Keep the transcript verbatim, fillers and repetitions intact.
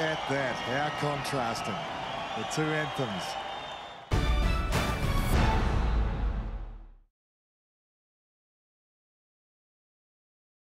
at that, how contrasting. The two anthems.